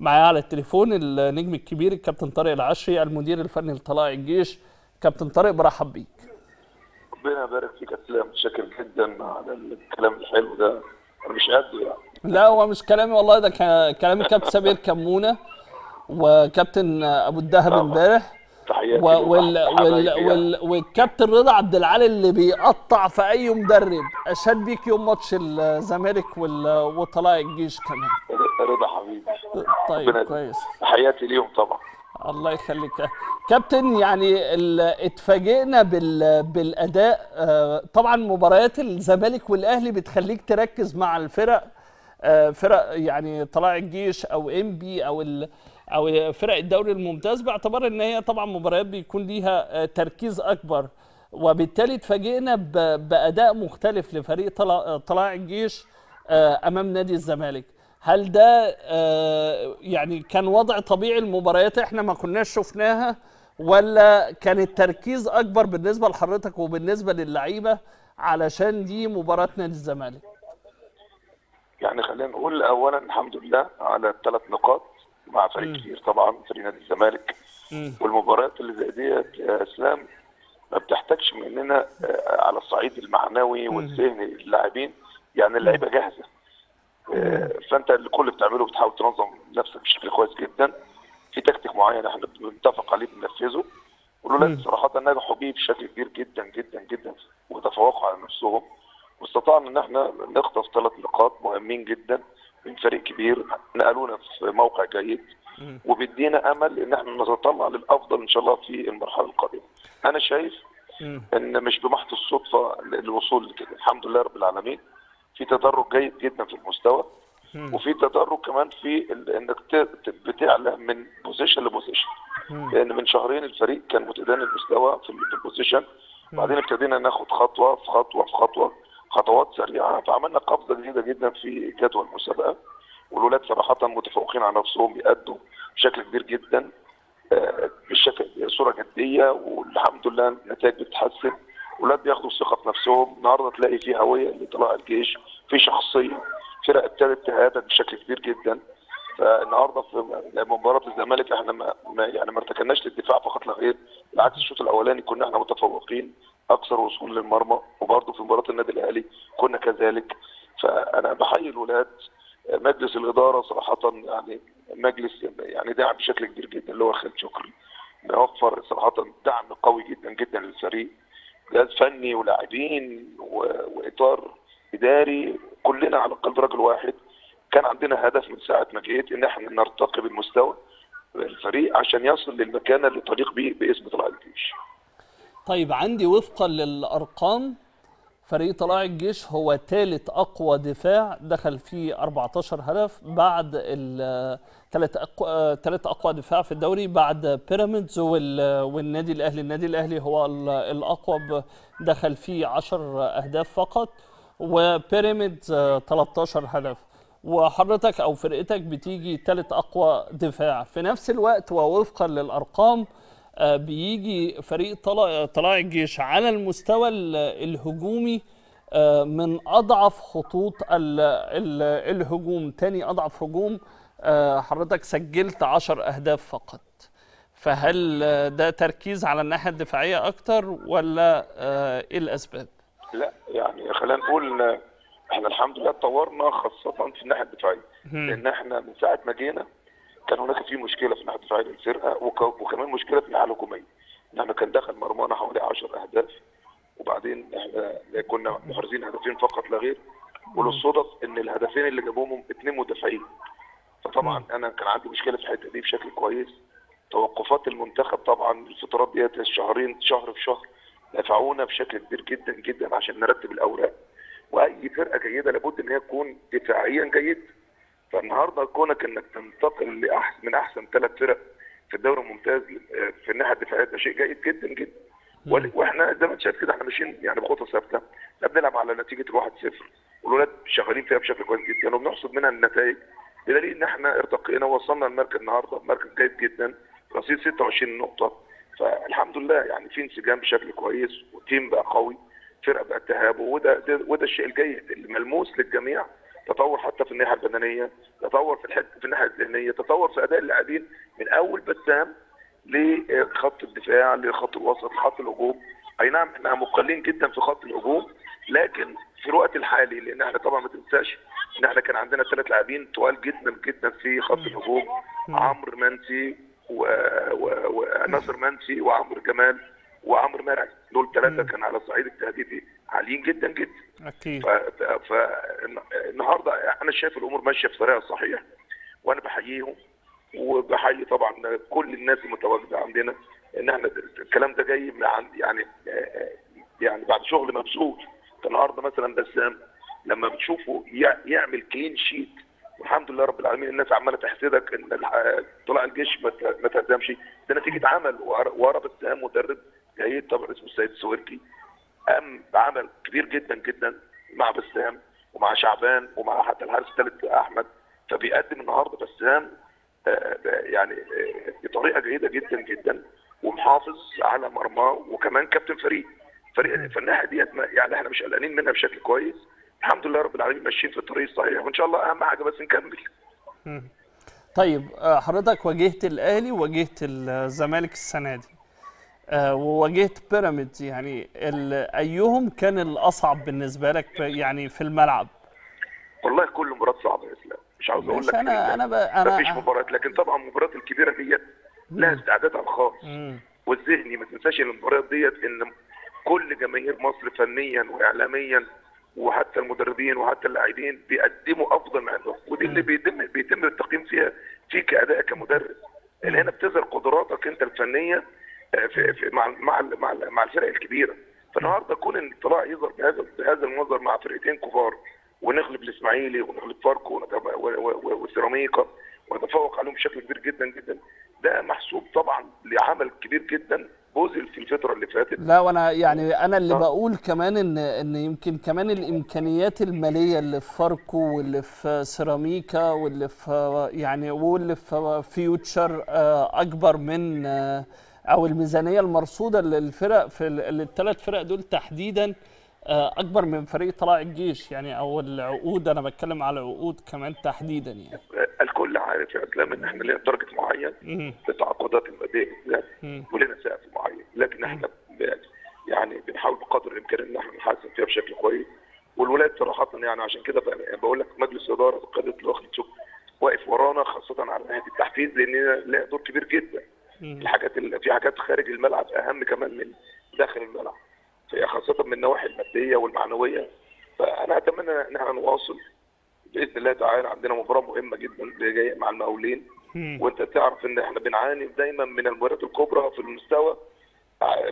معايا على التليفون النجم الكبير الكابتن طارق العشري المدير الفني لطلائع الجيش. كابتن طارق برحب بيك. ربنا يبارك فيك يا اسلام، متشكر جدا على الكلام الحلو ده، انا مش قده يعني. لا هو مش كلامي والله، ده كلام الكابتن سمير كمونه وكابتن ابو الدهب امبارح والكابتن رضا عبد العال اللي بيقطع في اي مدرب. اشاد بيك يوم ماتش الزمالك وطلائع الجيش كمان. رضا حبيبي طيب كويس، تحياتي ليهم طبعا. الله يخليك كابتن. يعني اتفاجئنا بالاداء. طبعا مباريات الزمالك والاهلي بتخليك تركز مع الفرق، فرق يعني طلائع الجيش او ام بي او فرق الدوري الممتاز، باعتبار ان هي طبعا مباريات بيكون ليها تركيز اكبر، وبالتالي اتفاجئنا باداء مختلف لفريق طلائع الجيش امام نادي الزمالك. هل ده يعني كان وضع طبيعي المباريات احنا ما كناش شفناها، ولا كان التركيز اكبر بالنسبه لحضرتك وبالنسبه للعيبه علشان دي مباراه نادي الزمالك؟ يعني خلينا نقول اولا الحمد لله على الثلاث نقاط مع فريق كبير طبعا فريق نادي الزمالك. والمباريات اللي زي ديت يا اسلام ما بتحتاجش مننا على الصعيد المعنوي والذهني للاعبين، يعني اللعيبه جاهزه. فانت اللي كل بتعمله بتحاول تنظم نفسك بشكل كويس جدا في تكتيك معين احنا بنتفق عليه بننفذه، والولاد صراحه نجحوا بيه بشكل كبير جدا جدا جدا وتفوقوا على نفسهم، واستطعنا ان احنا نخطف ثلاث نقاط مهمين جدا من فريق كبير نقلونا في موقع جيد وبيدينا امل ان احنا نتطلع للافضل ان شاء الله في المرحله القادمه. انا شايف ان مش بمحض الصدفه الوصول لكده، الحمد لله رب العالمين في تدرج جيد جدا في المستوى وفي تدرج كمان في انك بتعلى من بوزيشن لبوزيشن، لان من شهرين الفريق كان متدني المستوى في البوزيشن، بعدين ابتدينا ناخد خطوه في خطوه في خطوه خطوات سريعه، فعملنا قفزه جديده جدا في جدول المسابقه، والولاد صراحه متفوقين على نفسهم بيأدوا بشكل كبير جدا بصوره جديه، والحمد لله النتائج بتتحسن، الولاد بياخدوا ثقه في نفسهم. النهارده تلاقي في هويه لطلائع الجيش، في شخصيه، فرق ابتدت تهاجم بشكل كبير جدا. فالنهارده في مباراه الزمالك احنا ما ارتكناش للدفاع فقط لا غير، بالعكس الشوط الاولاني كنا احنا متفوقين اكثر وصول للمرمى، وبرضه في مباراه النادي الاهلي كنا كذلك. فانا بحيي الولاد، مجلس الاداره صراحه يعني مجلس يعني داعم بشكل كبير جدا اللي هو خالد شكري، بيوفر صراحه دعم قوي جدا جدا للفريق، جهاز فني ولاعبين واطار اداري، كلنا على قلب رجل واحد. كان عندنا هدف من ساعه ما جيت ان احنا نرتقي بالمستوى الفريق عشان يصل للمكانه اللي طريق بيه باسم طلائع الجيش. طيب عندي وفقا للارقام فريق طلائع الجيش هو ثالث اقوى دفاع دخل فيه 14 هدف بعد ثالث اقوى دفاع في الدوري بعد بيراميدز والنادي الاهلي. النادي الاهلي هو الاقوى دخل فيه 10 اهداف فقط، وبيراميدز 13 هدف، وحضرتك او فرقتك بتيجي ثالث اقوى دفاع. في نفس الوقت ووفقا للارقام بيجي فريق طلائع الجيش على المستوى الهجومي من اضعف خطوط الهجوم، تاني اضعف هجوم، حضرتك سجلت 10 اهداف فقط. فهل ده تركيز على الناحيه الدفاعيه اكتر ولا ايه الاسباب؟ لا يعني خلينا نقول احنا الحمد لله اتطورنا خاصه في الناحيه الدفاعيه، لان احنا من ساعه ما جينا كان هناك في مشكله في الناحيه الدفاعيه للفرقه، وكمان مشكله في الناحيه الهجوميه، ان احنا كان دخل مرمانا حوالي 10 اهداف، وبعدين احنا كنا محرزين هدفين فقط لا غير، وللصدف ان الهدفين اللي جابوهم اثنين مدافعين. فطبعا انا كان عندي مشكله في الحته دي بشكل كويس. توقفات المنتخب طبعا الفترات ديت الشهرين شهر في شهر نفعونا بشكل كبير جدا جدا عشان نرتب الاوراق، واي فرقه جيده لابد ان هي تكون دفاعيا جيده. فالنهارده كونك انك تنتقل من احسن ثلاث فرق في الدوري الممتاز في الناحيه الدفاعيه ده شيء جيد جدا جدا، واحنا زي ما انت شايف كده احنا ماشيين يعني بخطى ثابته، احنا بنلعب على نتيجه 1-0 والولاد شغالين فيها بشكل كويس جدا وبنحصد منها النتائج، بدليل ان احنا ارتقينا ووصلنا المركز النهارده مركز جيد جدا رصيد 26 نقطه. فالحمد لله يعني في انسجام بشكل كويس، وتيم بقى قوي، فرقه بقى تهابه، وده الشيء الجيد الملموس للجميع تطور حتى في الناحيه البدنيه، تطور في الناحيه الذهنيه، تطور في اداء اللاعبين من اول بسام لخط الدفاع لخط الوسط خط الهجوم. اي نعم احنا مقلين جدا في خط الهجوم، لكن في الوقت الحالي لان احنا طبعا ما تنساش ان احنا كان عندنا 3 لاعبين طوال جدا جدا في خط الهجوم، عمرو منسي وناصر منسي وعمرو جمال وعمرو مرعي، دول 3 كان على الصعيد التهديفي عاليين جدا جدا. اكيد. فالنهارده انا شايف الامور ماشيه في طريقها الصحيح، وانا بحييهم وبحيي طبعا كل الناس المتواجده عندنا ان احنا الكلام ده جاي يعني بعد شغل مبسوط. النهارده مثلا بسام لما بتشوفه يعمل كلين شيت والحمد لله رب العالمين، الناس عماله تحسدك ان طلائع الجيش ما تهزمش، ده نتيجه عمل ورا بسام مدرب جيد طبعا اسمه السيد السويركي، قام بعمل كبير جدا جدا مع بسام ومع شعبان ومع حتى الحارس الثالث احمد. فبيقدم النهارده بسام يعني بطريقه جيده جدا جدا ومحافظ على مرماه وكمان كابتن فريق فالناحيه ديت يعني احنا مش قلقانين منها بشكل كويس، الحمد لله رب العالمين ماشيين في الطريق الصحيح وان شاء الله اهم حاجه بس نكمل. طيب حضرتك واجهت الاهلي وواجهت الزمالك السنه دي وواجهت بيراميدز، يعني ايهم كان الاصعب بالنسبه لك يعني في الملعب؟ والله كل مباراه صعبه يا اسلام، مش عاوز اقول لك انا مفيش مباراه، لكن طبعا المباراه الكبيره ديت لها استعدادها الخاص والذهني. ما تنساش المباراه ديت ان كل جماهير مصر فنيا واعلاميا وحتى المدربين وحتى اللاعبين بيقدموا افضل ما عندهم، ودي اللي بيتم التقييم فيها فيك ادائك كمدرب، لان هنا بتظهر قدراتك انت الفنيه في مع الفرق الكبيره. فالنهارده كون ان الطلائع يظهر بهذا المنظر مع فرقتين كبار ونغلب الاسماعيلي ونغلب فاركو وسيراميكا ونتفوق عليهم بشكل كبير جدا جدا، ده محسوب طبعا لعمل كبير جدا بذل في الفتره اللي فاتت. لا وانا يعني انا اللي بقول كمان ان يمكن كمان الامكانيات الماليه اللي في فاركو واللي في سيراميكا واللي في يعني واللي في فيوتشر اكبر من او الميزانيه المرصوده للفرق في الثلاث فرق دول تحديدا اكبر من فريق طلائع الجيش يعني، او العقود، انا بتكلم على العقود كمان تحديدا يعني. الكل عارف يا اسلام ان احنا لنا درجه معين في التعاقدات الماديه ولنا سقف معين، لكن احنا يعني بنحاول بقدر الامكان ان احنا نحسن فيها بشكل كويس. والولايات صراحه يعني عشان كده بقول لك مجلس اداره بقياده الاخ واقف ورانا خاصه على ناحيه التحفيز، لان لها دور كبير جدا. الحاجات في حاجات خارج الملعب اهم كمان من داخل الملعب، خاصة من النواحي المادية والمعنوية. فأنا أتمنى إن احنا نواصل بإذن الله تعالى. عندنا مباراة مهمة جدا جاية مع المقاولين، وأنت تعرف إن احنا بنعاني دايما من المباريات الكبرى في المستوى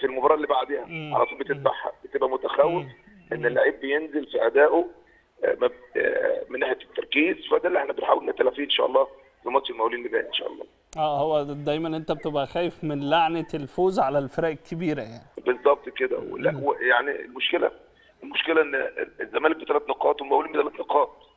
في المباراة اللي بعدها على طول بتتبعها، بتبقى متخوف إن اللعيب بينزل في أدائه من ناحية التركيز، فده اللي احنا بنحاول نتلافيه إن شاء الله في ماتش المقاولين اللي جاي إن شاء الله. هو دايما انت بتبقى خايف من لعنه الفوز على الفرق الكبيره يعني. بالظبط كده. لا يعني المشكله ان الزمالك ب3 نقاط والمقاولين ب3 نقاط،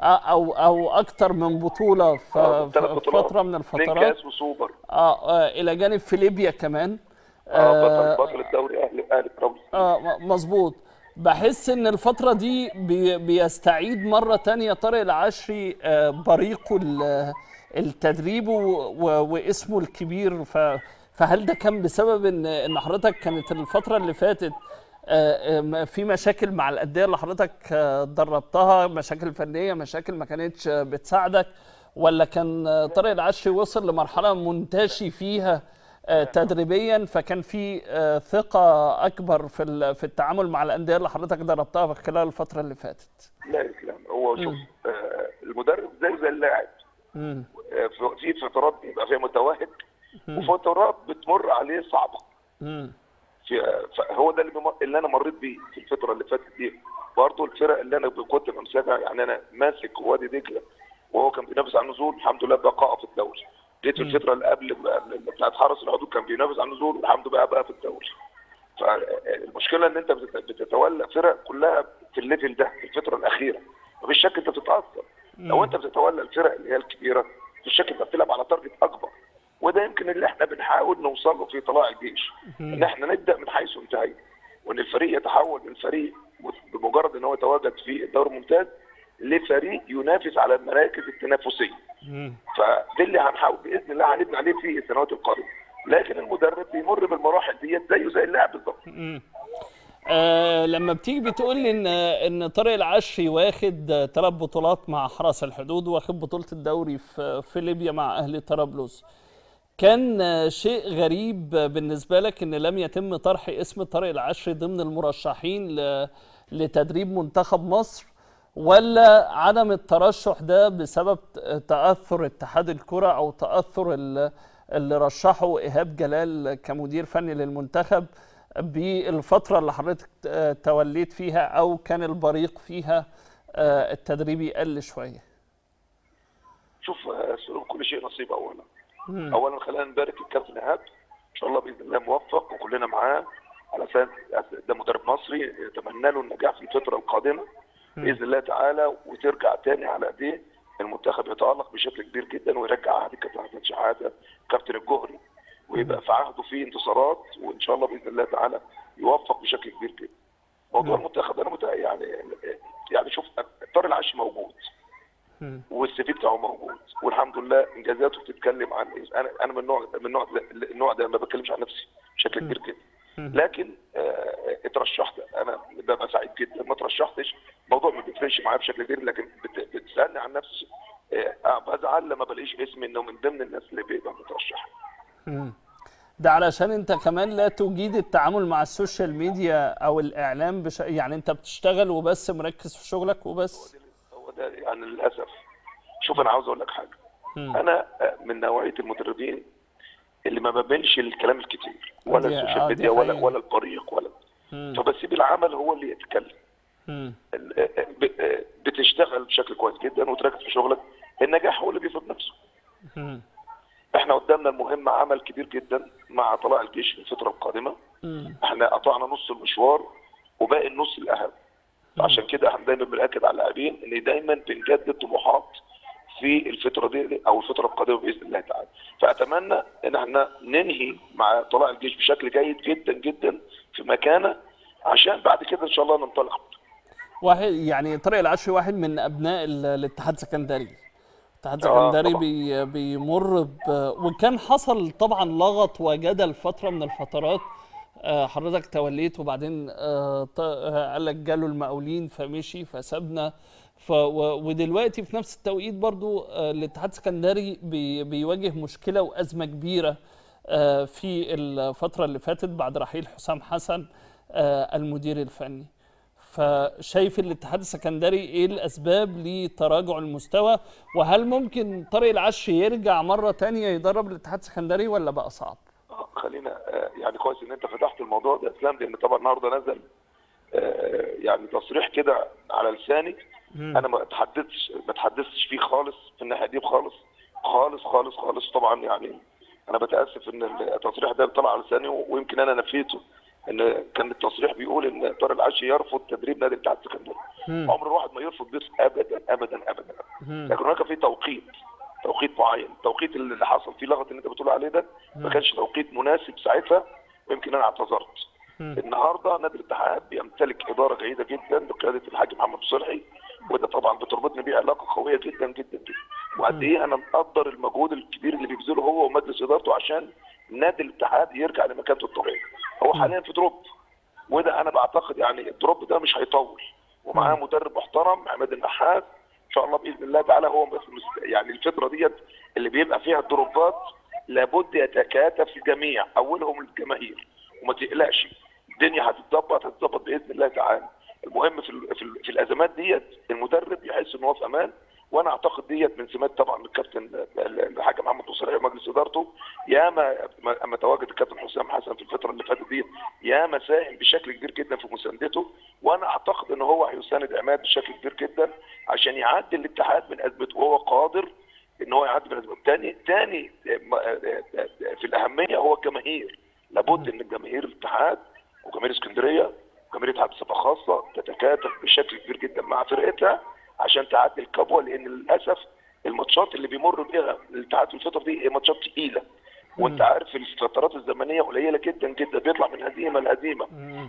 او اكتر من بطوله في فتره من الفترات، 2 كاس وسوبر الى جانب في ليبيا كمان بطل الدوري اهلي طرابلس. مظبوط. بحس ان الفتره دي بيستعيد مره تانية طارق العشري بريقه التدريب واسمه الكبير، فهل ده كان بسبب ان حضرتك كانت الفتره اللي فاتت في مشاكل مع الانديه اللي حضرتك دربتها، مشاكل فنيه، مشاكل ما كانتش بتساعدك، ولا كان طارق العشري وصل لمرحله منتشي فيها تدريبيا فكان في ثقه اكبر في التعامل مع الانديه اللي حضرتك دربتها في خلال الفتره اللي فاتت؟ لا يا اسلام، هو شوف المدرب زي اللاعب، في فترات بيبقى فيها متوهج وفترات بتمر عليه صعبه. هو ده اللي انا مريت بيه في الفتره اللي فاتت دي. برضه الفرق اللي انا كنت بمسكها، يعني انا ماسك وادي دجله وهو كان بينافس على النزول، الحمد لله بقاء في الدوري. جيت الفتره اللي قبل بتاعت حرس الحدود كان بينافس على النزول، والحمد لله بقى في الدوري. فالمشكله ان انت بتتولى فرق كلها في الليفل ده في الفتره الاخيره، مفيش شك انت بتتاثر. لو انت بتتولى الفرق اللي هي الكبيره مفيش شك انت بتلعب على تارجت اكبر، وده يمكن اللي احنا بنحاول نوصل له في طلائع الجيش، ان احنا نبدا من حيث انتهينا، وان الفريق يتحول من فريق بمجرد ان هو يتواجد في الدوري الممتاز لفريق ينافس على المراكز التنافسيه. فده اللي هنحاول باذن الله هنبني عليه في السنوات القادمه، لكن المدرب بيمر بالمراحل ديت زيه زي اللاعب بالظبط. لما بتيجي بتقول لي ان طارق العشري واخد 3 بطولات مع حرس الحدود، واخد بطوله الدوري في ليبيا مع اهلي طرابلس، كان شيء غريب بالنسبه لك ان لم يتم طرح اسم طارق العشري ضمن المرشحين لتدريب منتخب مصر، ولا عدم الترشح ده بسبب تاثر اتحاد الكره او تاثر اللي رشحه إيهاب جلال كمدير فني للمنتخب بالفتره اللي حضرتك توليت فيها، او كان البريق فيها التدريبي قل شويه؟ شوف، كل شيء نصيب. اولا خلينا نبارك الكابتن إيهاب، ان شاء الله باذن الله موفق وكلنا معاه، على اساس ده مدرب مصري نتمنى له النجاح في الفتره القادمه باذن الله تعالى، وترجع تاني على ايديه. المنتخب يتالق بشكل كبير جدا، ويرجع عهد الكابتن أحمد شحاتة كابتن الجهري، ويبقى في عهده فيه انتصارات، وان شاء الله باذن الله تعالى يوفق بشكل كبير جدا. موضوع المنتخب انا يعني شوف، طارق العشري موجود والسي في بتاعه موجود، والحمد لله انجازاته بتتكلم عن انا من النوع ده ما بتكلمش عن نفسي بشكل كبير جدا، لكن اترشحت انا ببقى سعيد جدا. ما ترشحتش الموضوع ما بيفرقش معايا بشكل كبير، لكن بتسالني عن نفسي بزعل لما بلاقيش اسمي انه من ضمن الناس اللي بيبقى مترشحه. ده علشان انت كمان لا تجيد التعامل مع السوشيال ميديا او الاعلام يعني انت بتشتغل وبس، مركز في شغلك وبس. هو ده يعني للاسف. شوف انا عاوز اقول لك حاجه، انا من نوعيه المدربين اللي ما بملش الكلام الكتير ولا السوشيال ميديا ولا الطريق ولا فبسيب العمل هو اللي يتكلم. بتشتغل بشكل كويس جدا وتركز في شغلك، النجاح هو اللي بيفرض نفسه. احنا قدامنا المهمه عمل كبير جدا مع طلائع الجيش في الفتره القادمه. احنا قطعنا نص المشوار وباقي النص الاهم، عشان كده احنا دايما بنأكد على اللاعبين ان دايما بنجدد طموحات في الفتره دي او الفتره القادمه باذن الله تعالى. فاتمنى ان احنا ننهي مع طلائع الجيش بشكل جيد جدا جدا في مكانه، عشان بعد كده ان شاء الله ننطلق. واحد يعني طارق العشري واحد من ابناء الاتحاد السكندري. الاتحاد السكندري بيمر وكان حصل طبعا لغط وجدل فتره من الفترات، حضرتك توليت وبعدين قال لك جاله المقاولين فمشي فسابنا، ودلوقتي في نفس التوقيت برضو الاتحاد السكندري بيواجه مشكلة وأزمة كبيرة في الفترة اللي فاتت بعد رحيل حسام حسن المدير الفني. فشايف الاتحاد السكندري إيه الأسباب لتراجع المستوى؟ وهل ممكن طارق العشري يرجع مرة تانية يدرب الاتحاد السكندري ولا بقى صعب؟ خلينا يعني كويس إن أنت فتحت الموضوع ده إسلام، لأن طبعا النهارده نزل يعني تصريح كده على لساني انا ما اتحدثتش فيه خالص في الناحيه دي خالص خالص خالص خالص. طبعا يعني انا بتاسف ان التصريح ده طلع على لساني، ويمكن انا نفيته. ان كان التصريح بيقول ان طارق العشري يرفض تدريب نادي الاتحاد السكندري. عمر الواحد ما يرفض بيس ابدا ابدا ابدا، لكن هناك في توقيت معين. التوقيت اللي حصل فيه لغط اللي انت بتقول عليه ده ما كانش توقيت مناسب ساعتها، ويمكن انا اعتذرت. النهارده نادي الاتحاد بيمتلك اداره جيده جدا بقياده الحاج محمد صلحي، وده طبعا بتربطني بيه علاقه قويه جدا جدا جدا. وقد ايه انا مقدر المجهود الكبير اللي بيبذله هو ومجلس ادارته عشان نادي الاتحاد يرجع لمكانته الطبيعيه. هو حاليا في دروب، وده انا بعتقد يعني الدروب ده مش هيطول، ومعاه مدرب محترم عماد النحات ان شاء الله باذن الله تعالى. هو بس يعني الفتره ديت اللي بيبقى فيها الدروبات لابد يتكاتف الجميع، اولهم الجماهير. وما تقلقش، الدنيا هتتظبط باذن الله تعالى. المهم في الازمات ديت المدرب يحس ان هو في امان، وانا اعتقد ديت من سمات طبعا الكابتن الحاج محمد صلحي ومجلس ادارته. ياما تواجد الكابتن حسام حسن في الفتره اللي فاتت ديت ياما ساهم بشكل كبير جدا في مساندته، وانا اعتقد ان هو هيساند عماد بشكل كبير جدا عشان يعدي الاتحاد من ازمته، وهو قادر ان هو يعدي من الاسباب. تاني في الاهميه هو الجماهير، لابد ان الجماهير الاتحاد وجماهير اسكندريه وجماهير الاتحاد بصفه خاصه تتكاتف بشكل كبير جدا مع فرقتها عشان تعدي الكبوه، لان للاسف الماتشات اللي بيمر بيها الاتحاد في الفتره دي هي ماتشات ثقيله، وانت عارف الفترات الزمنيه قليله جدا جدا، بيطلع من هزيمه لهزيمه،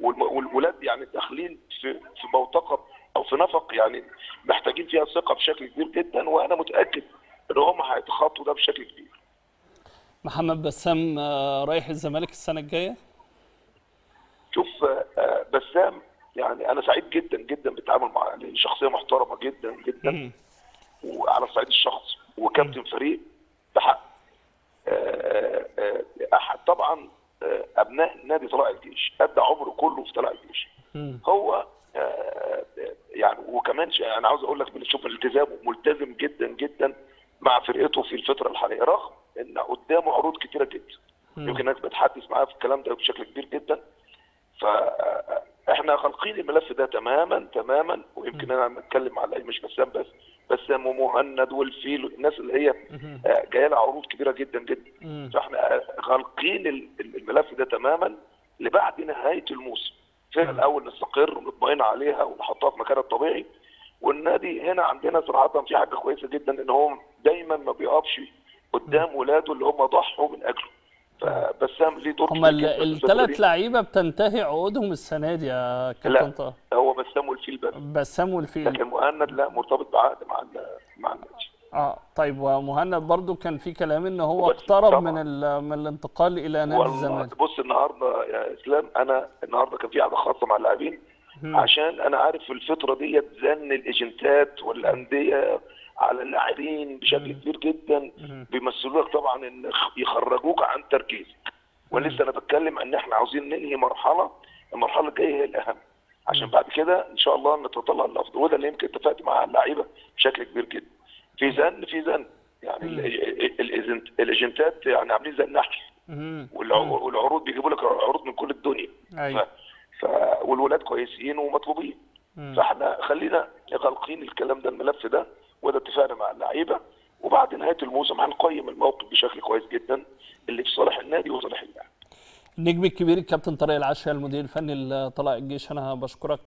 والولاد يعني داخلين في موثقه او في نفق يعني محتاجين فيها ثقه بشكل كبير جدا، وانا متاكد ان هم هيتخطوا ده بشكل كبير. محمد بسام رايح الزمالك السنه الجايه؟ شوف بسام يعني انا سعيد جدا جدا بالتعامل معاه، شخصيه محترمه جدا جدا وعلى الصعيد الشخصي، وكابتن فريق بحق احد طبعا ابناء نادي طلائع الجيش، ادى عمره كله في طلائع الجيش. هو يعني وكمان انا عاوز اقول لك بنشوف التزامه، ملتزم جدا جدا مع فرقته في الفتره الحاليه، رغم ان قدامه عروض كتيره جدا. يمكن الناس بتحدث معاه في الكلام ده بشكل كبير جدا. فاحنا خالقين الملف ده تماما تماما، ويمكن انا بتكلم على مش بسام بس، بسام ومهند والفيل والناس اللي هي جايه لها عروض كبيره جدا جدا. فاحنا خالقين الملف ده تماما لبعد نهايه الموسم. الفرقه الاول نستقر ونطمئن عليها ونحطها في مكانها الطبيعي. والنادي هنا عندنا صراحه في حاجه كويسه جدا، ان هو دايما ما بيقفش قدام ولاده اللي هم ضحوا من اجله. فبسام ليه دور. هم الثلاث لعيبه بتنتهي عقودهم السنه دي يا كابتن طارق. لا هو بسام والفيل بس. بسام والفيل. لكن مهند لا مرتبط بعقد مع النادي. طيب ومهند برضو كان في كلام ان هو اقترب طبعا من الانتقال الى نادي الزمالك. بص النهارده يا اسلام، انا النهارده كان في قعده خاصه مع اللاعبين، عشان انا عارف في الفتره ديت زن الايجنتات والانديه على اللاعبين بشكل كبير جدا، بيمثلوك طبعا ان يخرجوك عن تركيزك. ولسه انا بتكلم ان احنا عاوزين ننهي المرحله الجايه هي الاهم، عشان بعد كده ان شاء الله نتطلع للافضل، وده اللي يمكن اتفقت مع اللعيبه بشكل كبير جدا. في زن يعني الايجنتات يعني عاملين زي النحل، والعروض بيجيبوا لك عروض من كل الدنيا. ايوه والولاد كويسين ومطلوبين. فاحنا خلينا غالقين الكلام ده، الملف ده، وده اتفقنا مع اللعيبه، وبعد نهايه الموسم هنقيم الموقف بشكل كويس جدا اللي في صالح النادي وصالح اللاعب. النجم الكبير الكابتن طارق العشري المدير الفني لطلائع الجيش، انا بشكرك